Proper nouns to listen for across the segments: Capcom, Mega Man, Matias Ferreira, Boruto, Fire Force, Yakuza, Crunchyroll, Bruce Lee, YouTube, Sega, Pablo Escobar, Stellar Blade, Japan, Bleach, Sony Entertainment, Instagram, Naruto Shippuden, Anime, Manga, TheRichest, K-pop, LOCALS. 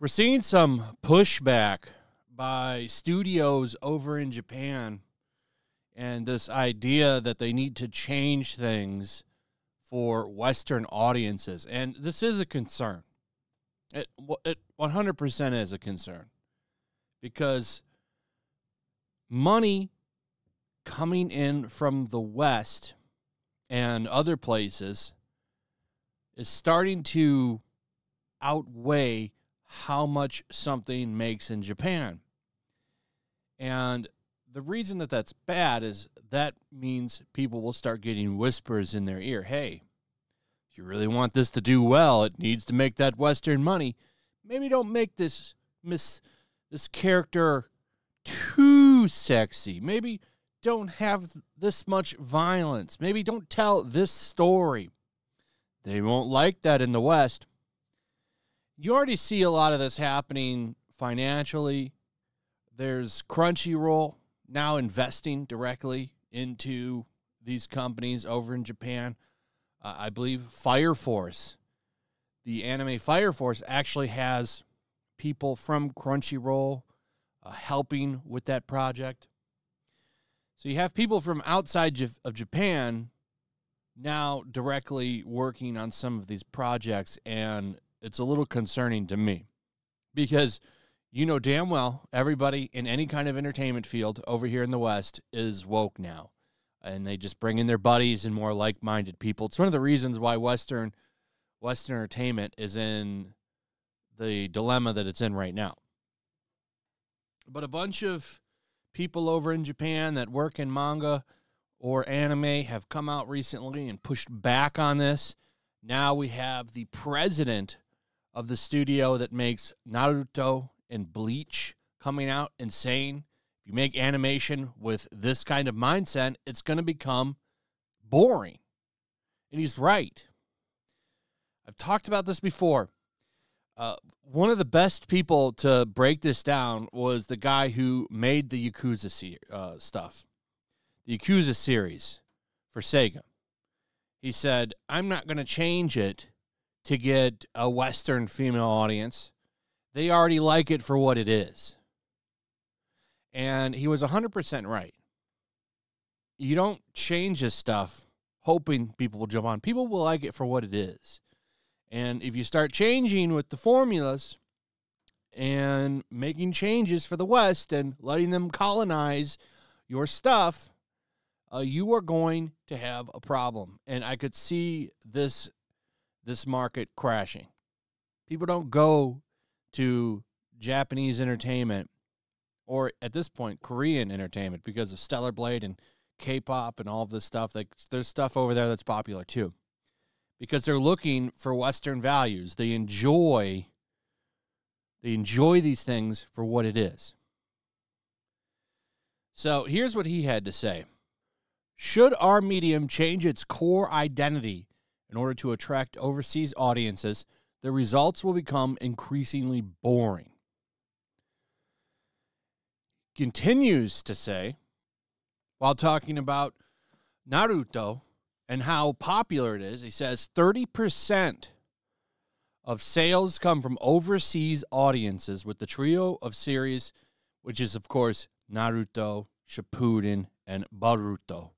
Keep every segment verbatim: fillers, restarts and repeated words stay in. We're seeing some pushback by studios over in Japan and this idea that they need to change things for Western audiences. And this is a concern. It, it one hundred percent is a concern because money coming in from the West and other places is starting to outweigh how much something makes in Japan. And the reason that that's bad is that means people will start getting whispers in their ear. Hey, if you really want this to do well, it needs to make that Western money. Maybe don't make this miss this character too sexy. Maybe don't have this much violence. Maybe don't tell this story. They won't like that in the West. You already see a lot of this happening financially. There's Crunchyroll now investing directly into these companies over in Japan. Uh, I believe Fire Force, the anime Fire Force, actually has people from Crunchyroll uh, helping with that project. So you have people from outside of Japan now directly working on some of these projects, and it's a little concerning to me because you know damn well everybody in any kind of entertainment field over here in the West is woke now, and they just bring in their buddies and more like-minded people. It's one of the reasons why Western Western entertainment is in the dilemma that it's in right now. But a bunch of people over in Japan that work in manga or anime have come out recently and pushed back on this. Now we have the president of the studio that makes Naruto and Bleach coming out and saying, if you make animation with this kind of mindset, it's going to become boring. And he's right. I've talked about this before. Uh, one of the best people to break this down was the guy who made the Yakuza se uh, stuff, the Yakuza series for Sega. He said, I'm not going to change it to get a Western female audience. They already like it for what it is. And he was one hundred percent right. You don't change this stuff hoping people will jump on. People will like it for what it is. And if you start changing with the formulas and making changes for the West and letting them colonize your stuff, uh, you are going to have a problem. And I could see this, this market crashing. People don't go to Japanese entertainment, or at this point, Korean entertainment, because of Stellar Blade and K-pop and all of this stuff. Like, there's stuff over there that's popular too, because they're looking for Western values. They enjoy, they enjoy these things for what it is. So here's what he had to say: Should our medium change its core identity in order to attract overseas audiences? The results will become increasingly boring. Continues to say, while talking about Naruto and how popular it is, he says thirty percent of sales come from overseas audiences with the trio of series, which is, of course, Naruto, Shippuden, and Boruto.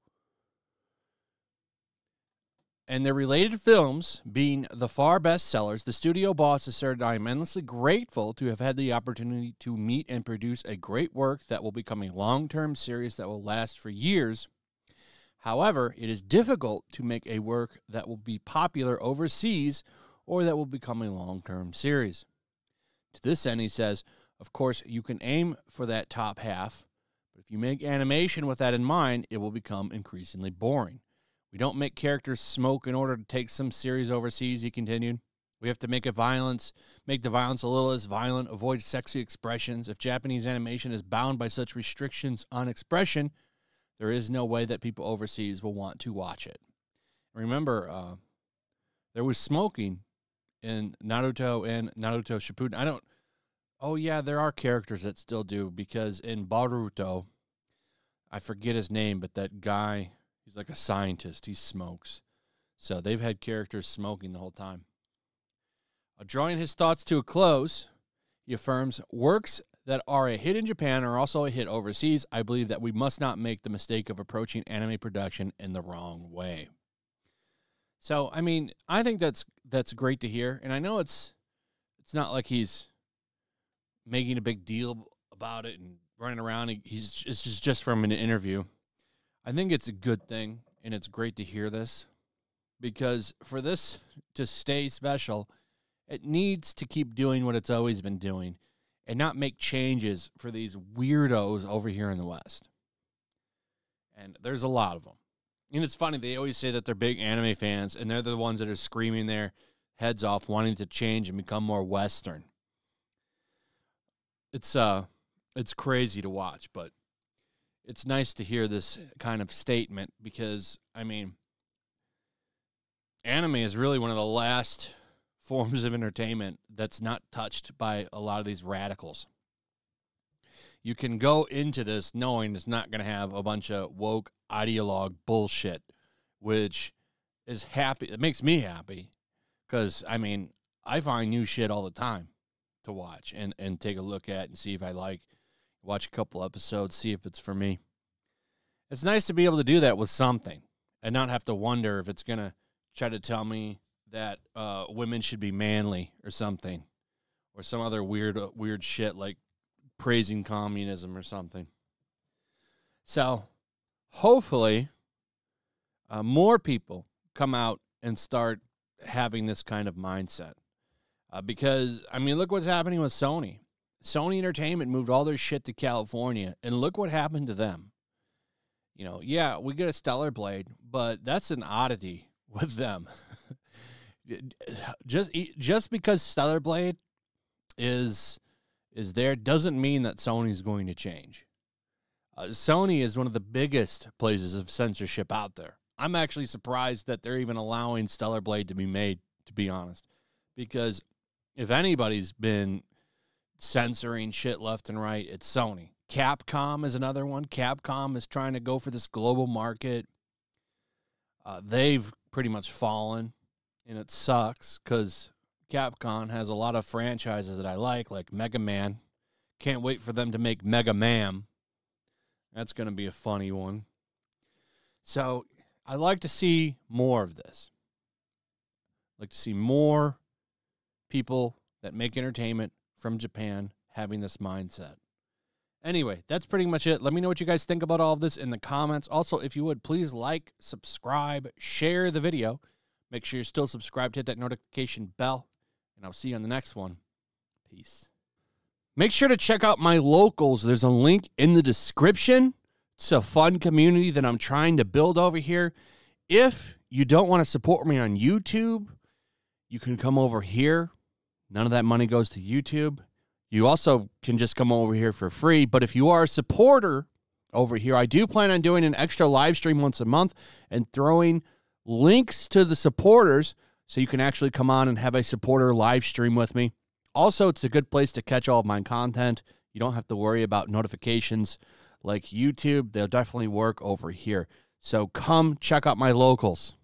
And their related films being the far best sellers, the studio boss asserted, I am endlessly grateful to have had the opportunity to meet and produce a great work that will become a long-term series that will last for years. However, it is difficult to make a work that will be popular overseas or that will become a long-term series. To this end, he says, of course, you can aim for that top half, but if you make animation with that in mind, it will become increasingly boring. We don't make characters smoke in order to take some series overseas, he continued. We have to make a violence, make the violence a little less violent, avoid sexy expressions. If Japanese animation is bound by such restrictions on expression, there is no way that people overseas will want to watch it. Remember, uh, there was smoking in Naruto and Naruto Shippuden. I don't, oh yeah, there are characters that still do, because in Boruto, I forget his name, but that guy, he's like a scientist. He smokes. So they've had characters smoking the whole time. Drawing his thoughts to a close, he affirms, works that are a hit in Japan are also a hit overseas. I believe that we must not make the mistake of approaching anime production in the wrong way. So, I mean, I think that's that's great to hear. And I know it's it's not like he's making a big deal about it and running around. He's it's just, just from an interview. I think it's a good thing, and it's great to hear this, because for this to stay special, it needs to keep doing what it's always been doing and not make changes for these weirdos over here in the West. And there's a lot of them. And it's funny, they always say that they're big anime fans, and they're the ones that are screaming their heads off, wanting to change and become more Western. It's, uh, it's crazy to watch, but it's nice to hear this kind of statement because, I mean, anime is really one of the last forms of entertainment that's not touched by a lot of these radicals. You can go into this knowing it's not going to have a bunch of woke ideologue bullshit, which is happy. It makes me happy because, I mean, I find new shit all the time to watch and, and take a look at and see if I like. Watch a couple episodes, see if it's for me. It's nice to be able to do that with something and not have to wonder if it's going to try to tell me that uh, women should be manly or something, or some other weird, weird shit like praising communism or something. So hopefully uh, more people come out and start having this kind of mindset uh, because, I mean, look what's happening with Sony. Sony Entertainment moved all their shit to California, and look what happened to them. You know, yeah, we get a Stellar Blade, but that's an oddity with them. Just just because Stellar Blade is is there doesn't mean that Sony's going to change. Uh, Sony is one of the biggest places of censorship out there. I'm actually surprised that they're even allowing Stellar Blade to be made, to be honest, because if anybody's been censoring shit left and right, it's Sony. Capcom is another one. Capcom is trying to go for this global market. Uh, they've pretty much fallen, and it sucks because Capcom has a lot of franchises that I like, like Mega Man. Can't wait for them to make Mega Man. That's going to be a funny one. So I like to see more of this. I'd like to see more people that make entertainment from Japan having this mindset. Anyway, that's pretty much it. Let me know what you guys think about all of this in the comments. Also, if you would, please like, subscribe, share the video. Make sure you're still subscribed. Hit that notification bell, and I'll see you on the next one. Peace. Make sure to check out my locals. There's a link in the description. It's a fun community that I'm trying to build over here. If you don't want to support me on YouTube, you can come over here. None of that money goes to YouTube. You also can just come over here for free. But if you are a supporter over here, I do plan on doing an extra live stream once a month and throwing links to the supporters so you can actually come on and have a supporter live stream with me. Also, it's a good place to catch all of my content. You don't have to worry about notifications like YouTube. They'll definitely work over here. So come check out my locals.